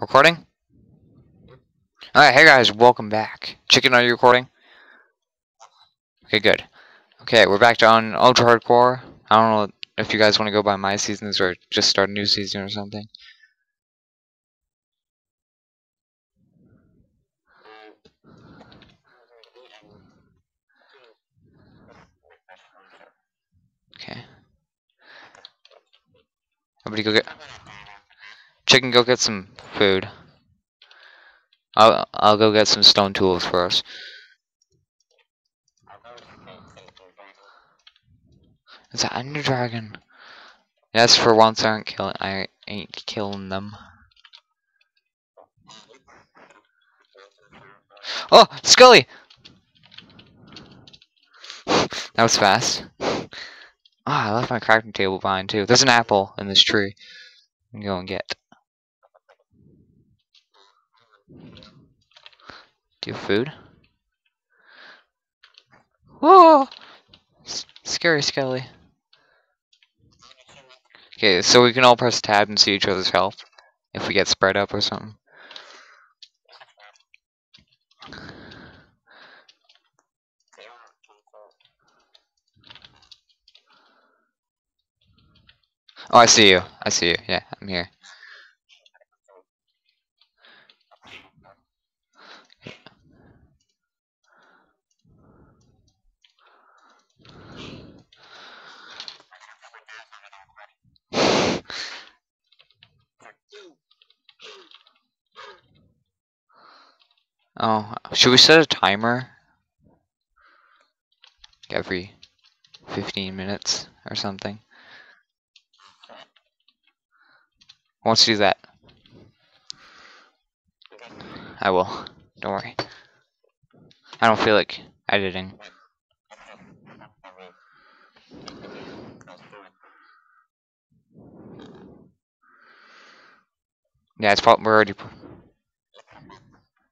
Recording? Alright, hey guys, welcome back. Chicken, are you recording? Okay, good. Okay, we're back on Ultra Hardcore. I don't know if you guys want to go by my seasons or just start a new season or something. Okay. Everybody go get... Chicken, go get some food. I'll go get some stone tools for us. It's an Ender Dragon. Yes, for once I ain't killing them. Oh, Scully! That was fast. Ah, oh, I left my crafting table behind too. There's an apple in this tree. I'm going to go and get. Do you have food? Whoa! Scary Skelly. Okay, so we can all press tab and see each other's health if we get spread up or something. Oh, I see you. I see you. Yeah, I'm here. Oh, should we set a timer? Every 15 minutes or something. Let's do that. I will. Don't worry. I don't feel like editing. Yeah, it's probably we're already.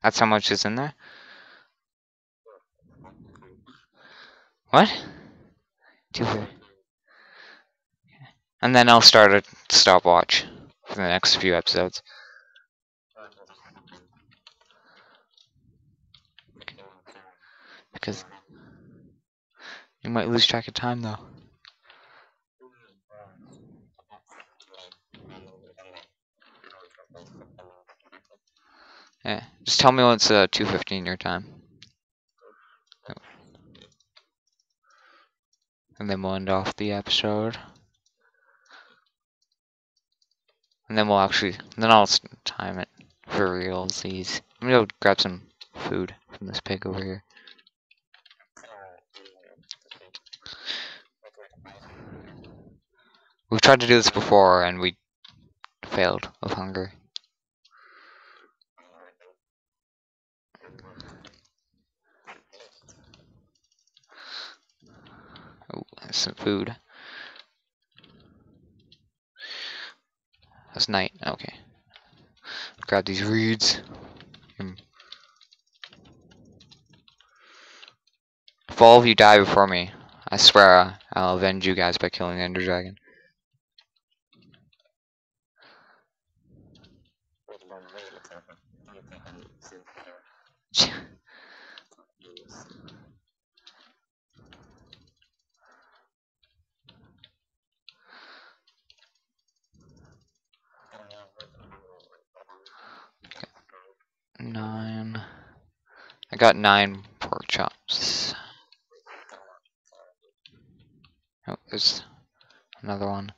That's how much is in there? What? And then I'll start a stopwatch for the next few episodes. Because you might lose track of time though. Yeah, just tell me when it's 2:15 your time. Oh. And then we'll end off the episode. And then we'll actually, then I'll time it for realsies. I'm gonna go grab some food from this pig over here. We've tried to do this before and we failed of hunger. Oh, that's some food. That's night. Okay. Grab these reeds. If all of you die before me, I swear I'll avenge you guys by killing the Ender Dragon. I got 9 pork chops. Oh, there's another one.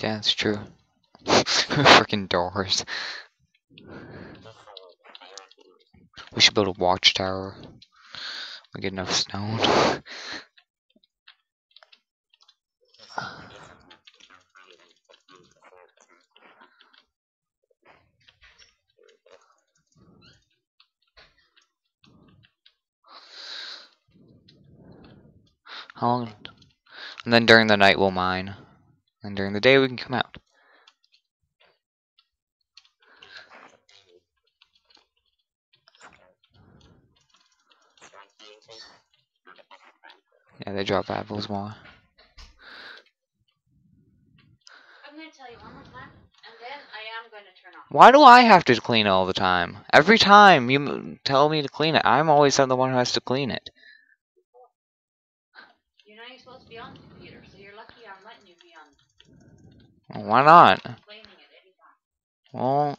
Yeah, that's true. Freaking doors. We should build a watchtower. We get enough stone. And then during the night we'll mine. And during the day we can come out. Yeah, they drop apples more. Why do I have to clean it all the time? Every time you tell me to clean it, I'm always the one who has to clean it. You know you're supposed to be on the computer, so you're lucky I'm letting you be on. Why not? Cleaning it anytime. Well.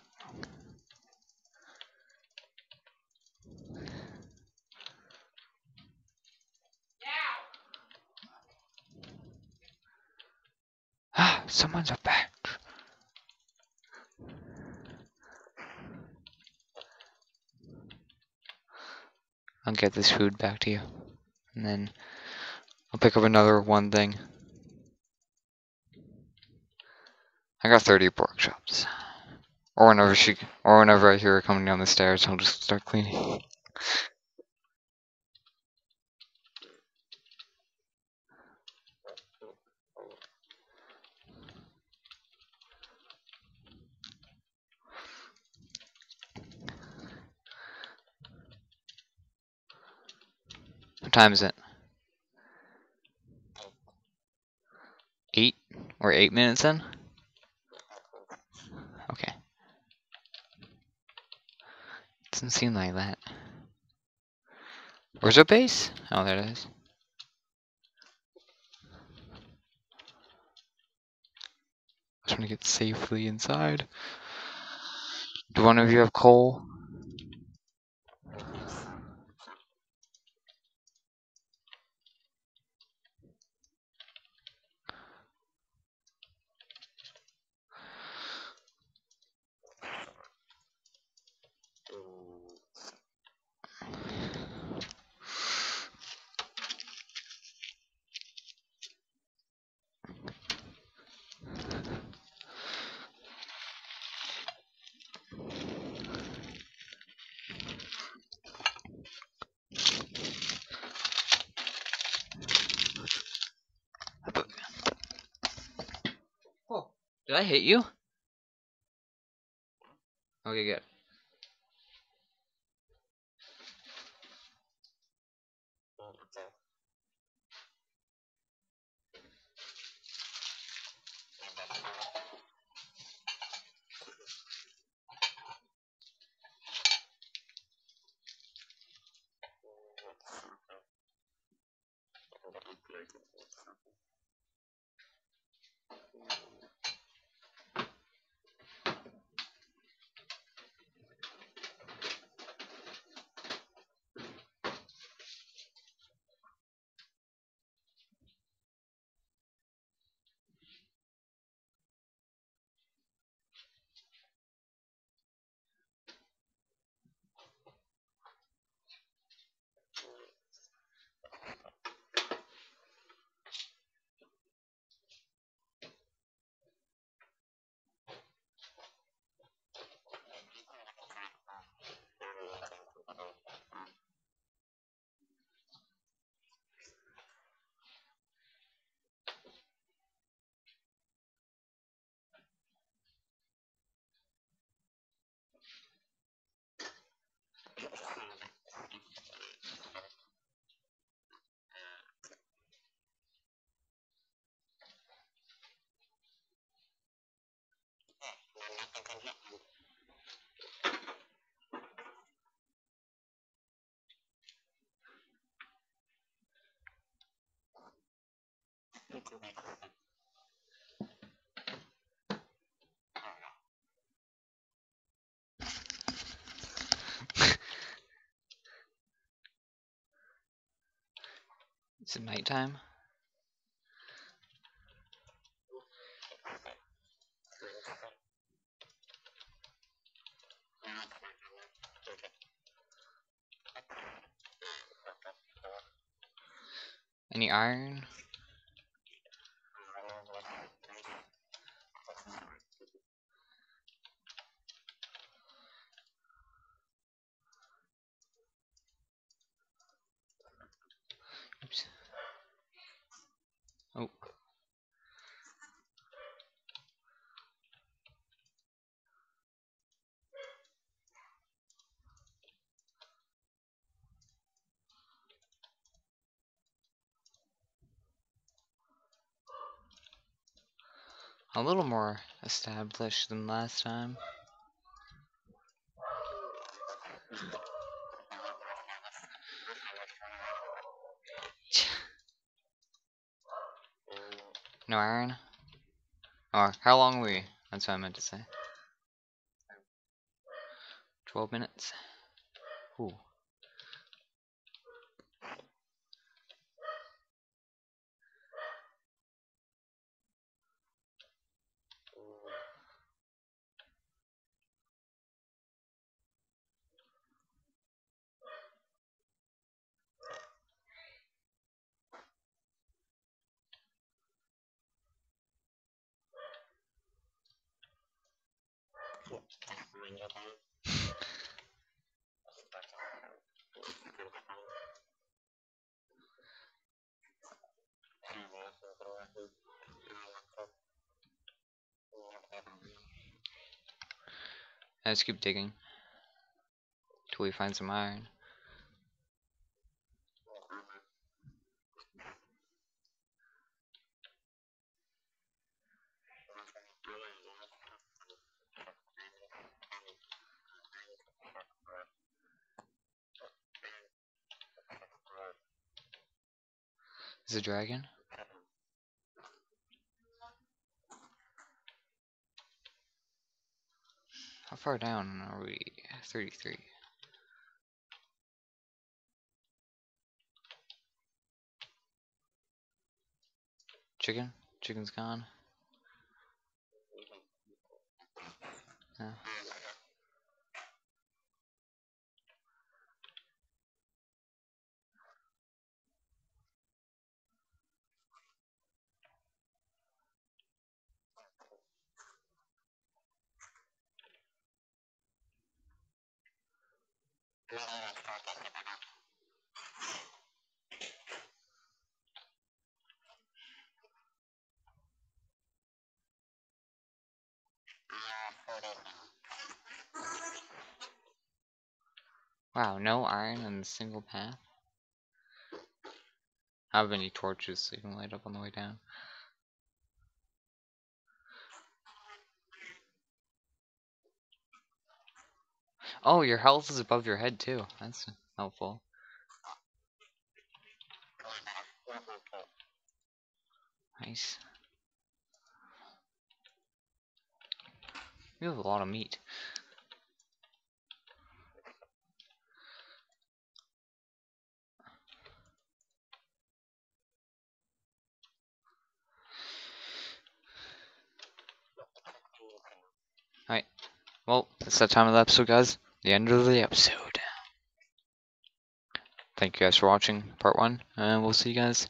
Ah, someone's up back. I'll get this food back to you, and then I'll pick up another one thing. I got 30 pork chops, or whenever I hear her coming down the stairs, I'll just start cleaning. What time is it? 8 or 8 minutes in? Okay. Doesn't seem like that. Where's our base? Oh, there it is. I just want to get safely inside. Do one of you have coal? Did I hit you? Okay, good. Is it nighttime? Any iron? A little more established than last time. No iron? Oh, how long were you? That's what I meant to say. 12 minutes. Ooh. Let's keep digging till we find some iron. Is it a dragon? How far down are we? 33. Chicken? Chicken's gone. No. Wow, no iron in a single path. I have any torches so you can light up on the way down. Oh, your health is above your head too. That's helpful. Nice. You have a lot of meat. Alright. Well, it's that time of the episode, guys. The end of the episode. Thank you guys for watching part 1, and we'll see you guys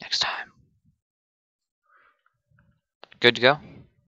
next time. Good to go?